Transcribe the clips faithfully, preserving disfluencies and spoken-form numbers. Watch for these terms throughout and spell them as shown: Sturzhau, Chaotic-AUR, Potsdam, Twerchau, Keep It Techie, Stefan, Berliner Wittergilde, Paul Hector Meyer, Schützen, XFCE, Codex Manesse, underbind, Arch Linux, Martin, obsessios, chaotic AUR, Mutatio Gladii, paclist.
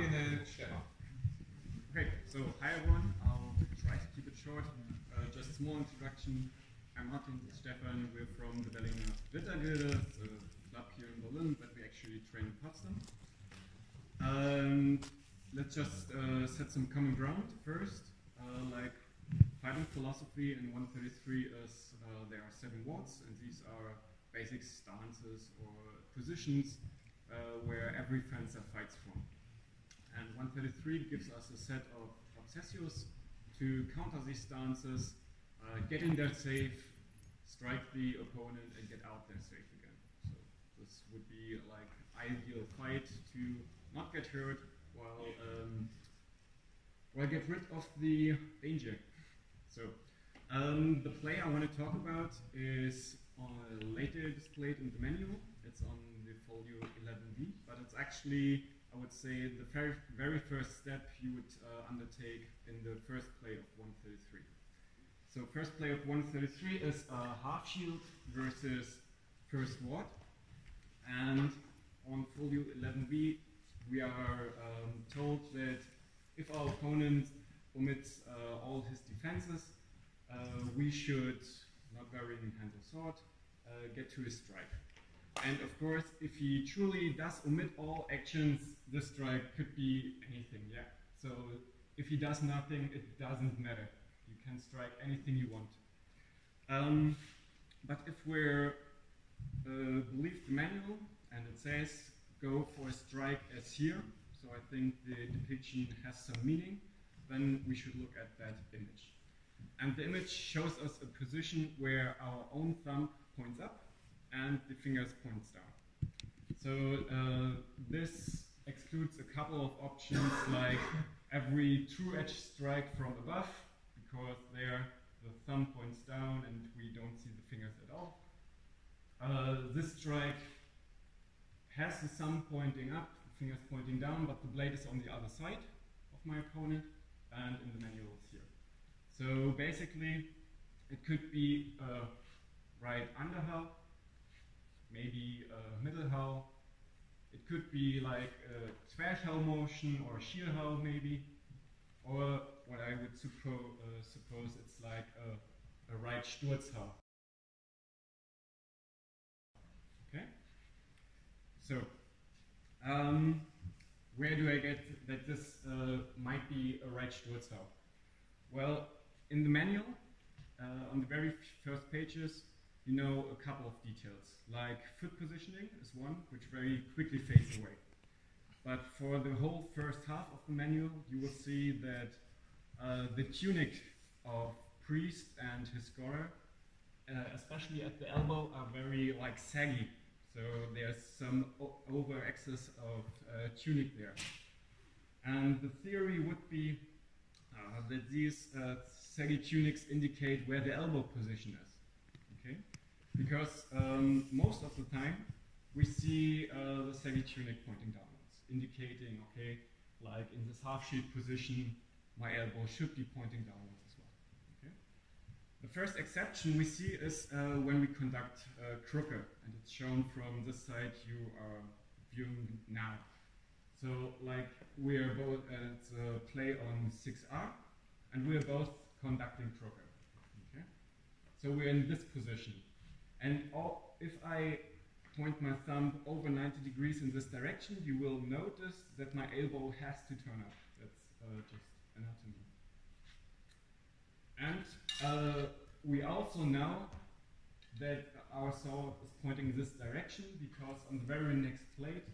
Martin and Stefan. Okay, so hi everyone. I'll try to keep it short. Uh, just a small introduction. I'm Martin and Stefan. We're from the Berliner Wittergilde, the club here in Berlin, but we actually train in Potsdam. Um, let's just uh, set some common ground first. Uh, like fighting philosophy in one thirty-three is uh, there are seven wards, and these are basic stances or positions uh, where every fencer fights from. And one thirty-three gives us a set of obsessios to counter these stances, uh, get in there safe, strike the opponent, and get out there safe again. So this would be like ideal fight to not get hurt while um, while get rid of the danger. So um, the play I want to talk about is uh, later displayed in the manual. It's on the folio eleven B, but it's actually, I would say, the very, very first step you would uh, undertake in the first play of one thirty-three. So first play of one thirty-three is uh, half shield versus first ward, and on folio eleven B we are um, told that if our opponent omits uh, all his defenses, uh, we should, not burying hand or sword, uh, get to his strike. And of course, if he truly does omit all actions, the strike could be anything, yeah? So if he does nothing, it doesn't matter. You can strike anything you want. Um, but if we're uh, believe the manual, and it says, go for a strike as here, so I think the depiction has some meaning, then we should look at that image. And the image shows us a position where our own thumb points up and the fingers points down. So uh, this excludes a couple of options like every true edge strike from above, because there the thumb points down and we don't see the fingers at all. Uh, this strike has the thumb pointing up, the fingers pointing down, but the blade is on the other side of my opponent, and in the manual it's here. So basically it could be a right underhau, maybe a middle hau, it could be like a Twerchau motion or sheer hau maybe, or what I would suppo uh, suppose it's like a, a right Sturzhau. Okay, so um, where do I get that this uh, might be a right Sturzhau? Well, in the manual, uh, on the very first pages, you know a couple of details, like foot positioning is one, which very quickly fades away. But for the whole first half of the manual, you will see that uh, the tunic of priest and his scorer, uh, especially at the elbow, are very like saggy. So there's some over excess of uh, tunic there. And the theory would be uh, that these uh, saggy tunics indicate where the elbow position is. Okay? Because um, most of the time we see uh, the saggy tunic pointing downwards, indicating, okay, like in this half shield position, my elbow should be pointing downwards as well. Okay? The first exception we see is uh, when we conduct uh, crooked, and it's shown from this side you are viewing now. So, like, we are both at uh, play on six R, and we are both conducting crooked. So we're in this position, and all, if I point my thumb over ninety degrees in this direction, you will notice that my elbow has to turn up. That's uh, just anatomy. And uh, we also know that our sword is pointing this direction because on the very next plate,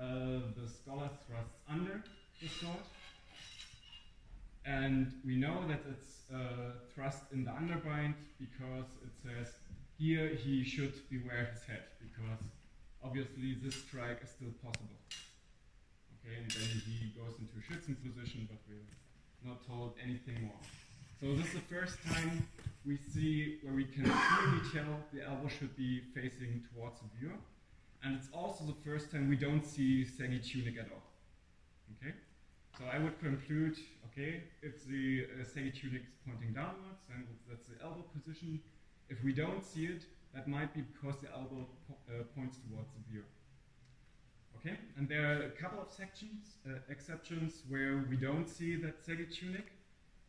uh, the scholar thrusts under the sword. And we know that it's uh, thrust in the underbind because it says here he should beware his head, because obviously this strike is still possible. Okay, and then he goes into Schützen position, but we're not told anything more. So this is the first time we see where we can clearly tell the elbow should be facing towards the viewer. And it's also the first time we don't see saggy tunic at all. Okay? So I would conclude, okay, if the uh, saggy tunic is pointing downwards, then that's the elbow position. If we don't see it, that might be because the elbow po uh, points towards the viewer. Okay, and there are a couple of sections, uh, exceptions where we don't see that Segi tunic,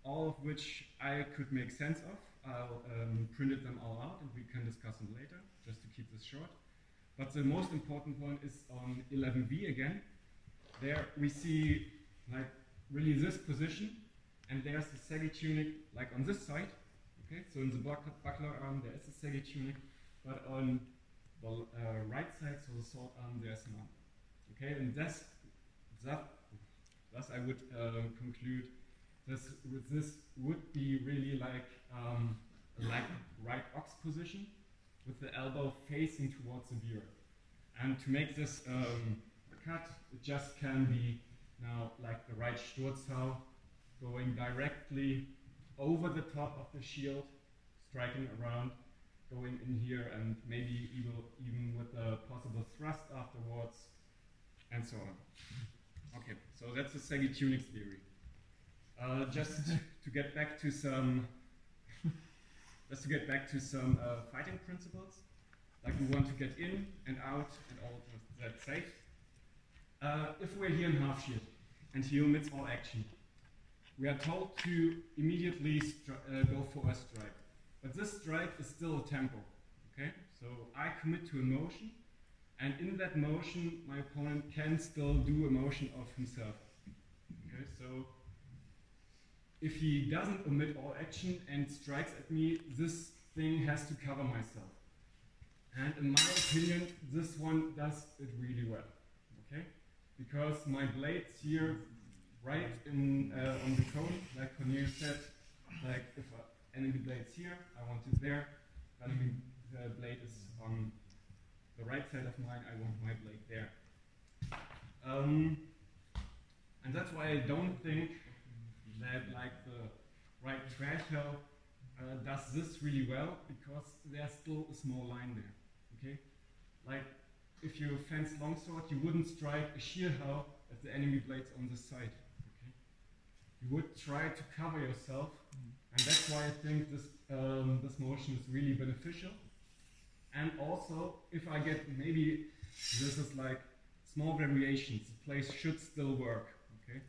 all of which I could make sense of. I'll um, print them all out and we can discuss them later, just to keep this short. But the most important one is on eleven B again. There we see like really this position, and there's the Segi tunic like on this side. Okay, so in the buckler arm there is a Segi tunic, but on the uh, right side, so the sword arm, there's none. Okay, and that's, that, thus I would uh, conclude this, with this would be really like um, like right ox position with the elbow facing towards the viewer. And to make this um, cut, it just can be now like the right Sturzhau going directly over the top of the shield, striking around, going in here, and maybe even, even with a possible thrust afterwards, and so on. Okay, so that's the Segi tunic theory. Uh, just to get back to some, just to get back to some uh, fighting principles, like we want to get in and out and all of that safe. Uh, if we're here in half shield and he omits all action, we are told to immediately uh, go for a strike. But this strike is still a tempo. Okay, so I commit to a motion, and in that motion, my opponent can still do a motion of himself. Okay, so. If he doesn't omit all action and strikes at me, this thing has to cover myself. And in my opinion, this one does it really well, okay? Because my blades here, right in, uh, on the cone, like Cornelius said, like if an enemy blade's here, I want it there. But if the blade is on the right side of mine, I want my blade there. Um, and that's why I don't think that like the right Sturzhau uh, does this really well, because there's still a small line there, okay? Like if you fence longsword, you wouldn't strike a Sturzhau at the enemy blades on this side, okay? You would try to cover yourself, mm. and that's why I think this, um, this motion is really beneficial. And also, if I get maybe, this is like small variations, the place should still work, okay?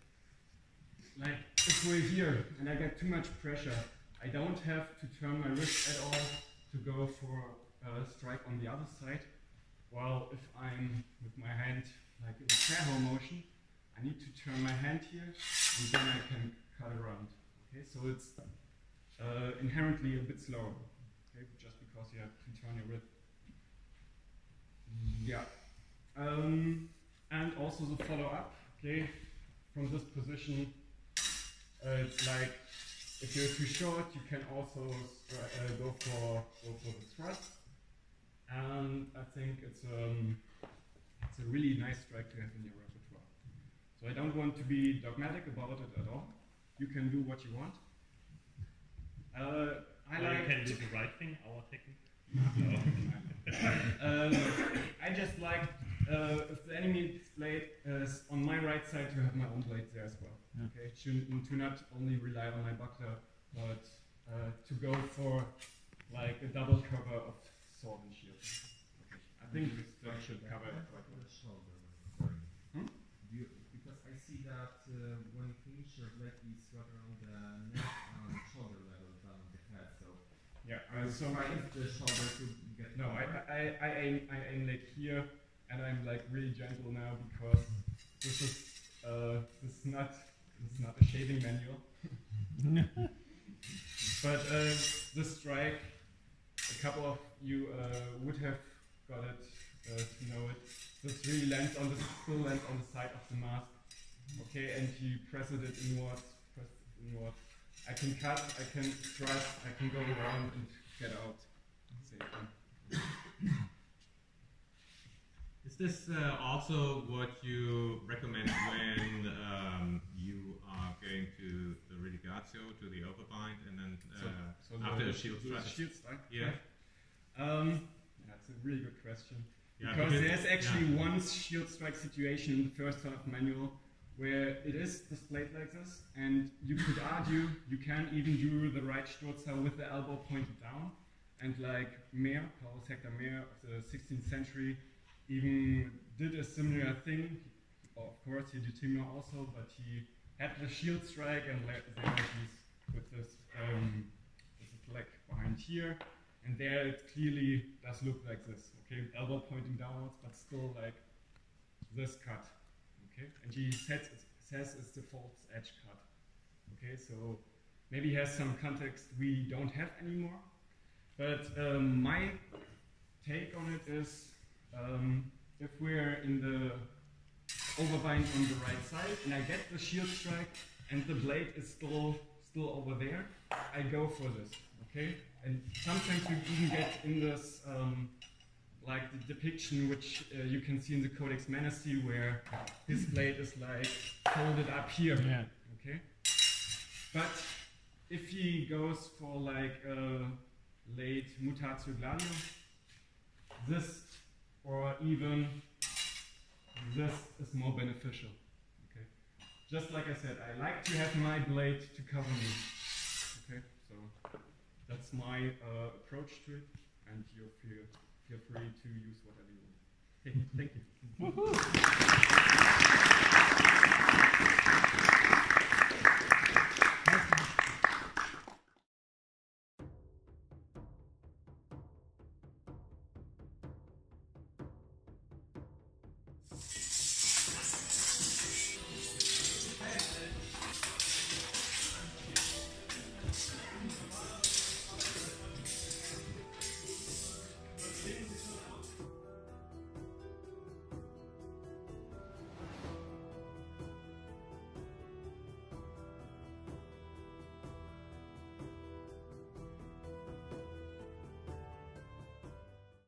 Like, if we're here and I get too much pressure, I don't have to turn my wrist at all to go for a strike on the other side. While if I'm with my hand, like in a Sturzhau motion, I need to turn my hand here and then I can cut around. Okay, so it's uh, inherently a bit slower, okay, just because you have to turn your wrist. Yeah. Um, and also the follow-up, okay, from this position. Uh, it's like if you're too short, you can also uh, go for go for the thrust, and I think it's um it's a really nice strike to have in your repertoire. So I don't want to be dogmatic about it at all. You can do what you want. Uh, I well, like you can do the right thing, our technique. um, I just like uh, if the enemy blade is on my right side, to have my own blade there as well. Okay, to not only rely on my buckler, but uh, to go for like a double cover of sword and shield. Okay. I think this strike should cover it quite well. Hmm? Do you, because I see that uh, when you finish your leg, is right around the neck and shoulder level down the head. So yeah, uh, so I the shoulder to get. No, I, I I aim I aim like here, and I'm like really gentle now because this is uh, this is not. It's not a shaving manual. But uh, this strike, a couple of you uh, would have got it uh, to know it. This really lands on the still lands on the side of the mask. Okay, and you press it inwards, press it inwards. I can cut, I can thrust, I can go around and get out. Is this uh, also what you recommend when um, you are going to the religatio, to the overbind, and then uh, so, so after the, a shield strike? Shield strike? Yeah. Um, that's a really good question. Yeah, because, because there's actually yeah. one shield strike situation in the first half manual where it is displayed like this, and you could argue you can even do the right Sturzhau with the elbow pointed down, and like Meyer, Paul Hector Meyer of the sixteenth century, even did a similar thing. Of course, he did Timur also, but he had the shield strike and there was with this, um, this flag behind here. And there it clearly does look like this, okay? Elbow pointing downwards, but still like this cut, okay? And he says it's, says it's the false edge cut, okay? So maybe he has some context we don't have anymore. But um, my take on it is um, if we're in the overbind on the right side and I get the shield strike and the blade is still still over there, I go for this, okay? And sometimes you even get in this, um, like the depiction which uh, you can see in the Codex Manesse, where his blade is like folded up here, yeah. Okay? But if he goes for like a late Mutatio Gladii, this or even this is more beneficial, okay? Just like I said, I like to have my blade to cover me, okay? So that's my uh, approach to it, and you feel, feel free to use whatever you want. Thank you.